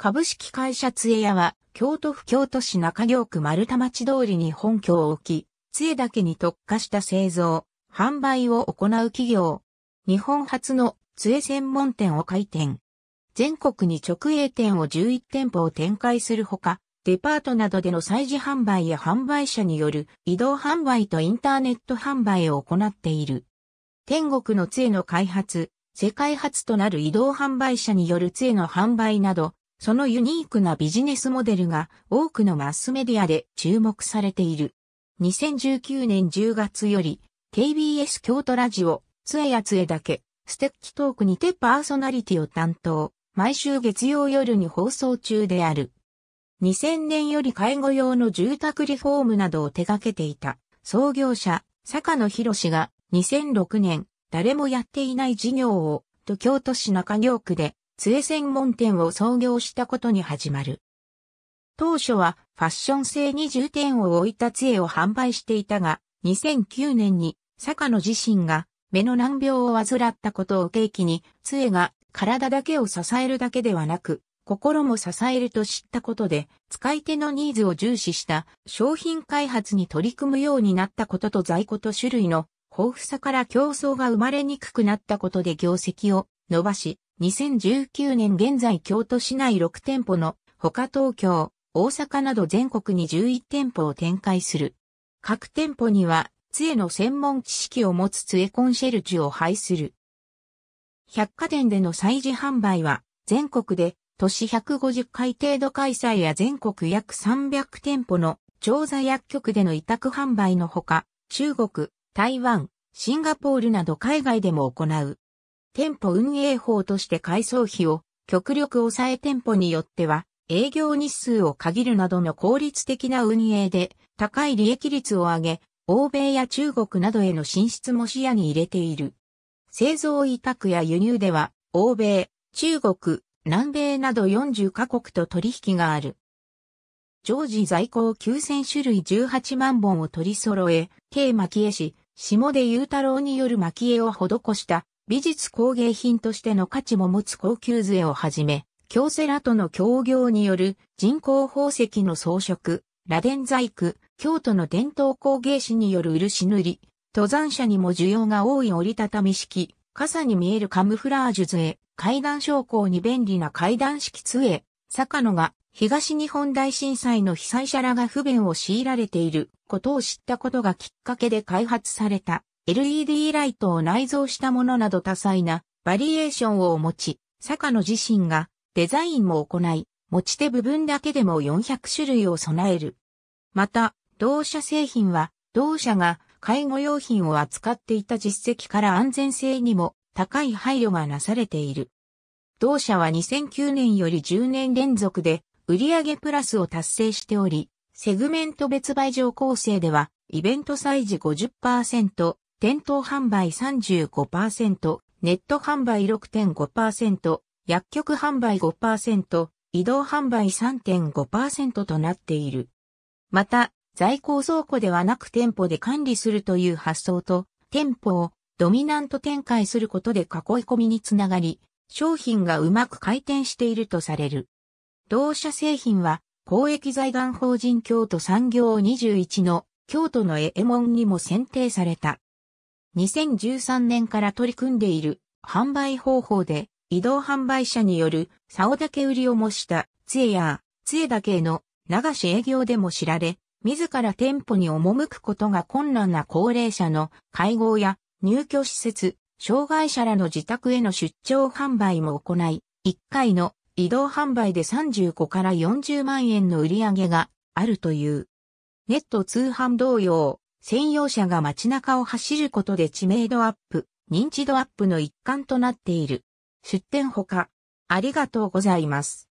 株式会社杖屋は、京都府京都市中京区丸太町通りに本拠を置き、杖だけに特化した製造、販売を行う企業。日本初の杖専門店を開店。全国に直営店を11店舗を展開するほか、デパートなどでの催事販売や販売者による移動販売とインターネット販売を行っている。天国の杖の開発、世界初となる移動販売者による杖の販売など、そのユニークなビジネスモデルが多くのマスメディアで注目されている。2019年10月より KBS 京都ラジオ杖屋杖だけステッキトークにてパーソナリティを担当、毎週月曜夜に放送中である。2000年より介護用の住宅リフォームなどを手掛けていた創業者坂野宏が2006年誰もやっていない事業を京都市中京区で杖専門店を創業したことに始まる。当初はファッション性に重点を置いた杖を販売していたが、2009年に坂野自身が目の難病を患ったことを契機に、杖が体だけを支えるだけではなく、心も支えると知ったことで、使い手のニーズを重視した商品開発に取り組むようになったことと在庫と種類の豊富さから競争が生まれにくくなったことで業績を伸ばし、2019年現在京都市内6店舗のほか東京、大阪など全国に11店舗を展開する。各店舗には杖の専門知識を持つ杖コンシェルジュを配する。百貨店での催事販売は全国で都市150回程度開催や全国約300店舗の調剤薬局での委託販売のほか、中国、台湾、シンガポールなど海外でも行う。店舗運営法として改装費を極力抑え店舗によっては営業日数を限るなどの効率的な運営で高い利益率を上げ、欧米や中国などへの進出も視野に入れている。製造委託や輸入では欧米、中国、南米など40カ国と取引がある。常時在庫を9000種類18万本を取り揃え、K蒔絵師、下出雄太郎による蒔絵を施した。美術工芸品としての価値も持つ高級杖をはじめ、京セラとの協業による人工宝石の装飾、螺鈿細工、京都の伝統工芸士による漆塗り、登山者にも需要が多い折りたたみ式、傘に見えるカムフラージュ杖、階段昇降に便利な階段式杖、坂野が東日本大震災の被災者らが不便を強いられていることを知ったことがきっかけで開発された。LED ライトを内蔵したものなど多彩なバリエーションを持ち、坂野自身がデザインも行い、持ち手部分だけでも400種類を備える。また、同社製品は、同社が介護用品を扱っていた実績から安全性にも高い配慮がなされている。同社は2009年より10年連続で売上プラスを達成しており、セグメント別売場構成では、イベント催事 50%、店頭販売 35%、ネット販売 6.5%、薬局販売 5%、移動販売 3.5% となっている。また、在庫倉庫ではなく店舗で管理するという発想と、店舗をドミナント展開することで囲い込みにつながり、商品がうまく回転しているとされる。同社製品は、公益財団法人京都産業21の京都のエエモンにも選定された。2013年から取り組んでいる販売方法で移動販売者による竿だけ売りを模した杖や杖だけの流し営業でも知られ、自ら店舗に赴くことが困難な高齢者の介護や入居施設、障害者らの自宅への出張販売も行い、1回の移動販売で35から40万円の売り上げがあるという。ネット通販同様、専用車が街中を走ることで知名度アップ、認知度アップの一環となっている。出店ほか、ありがとうございます。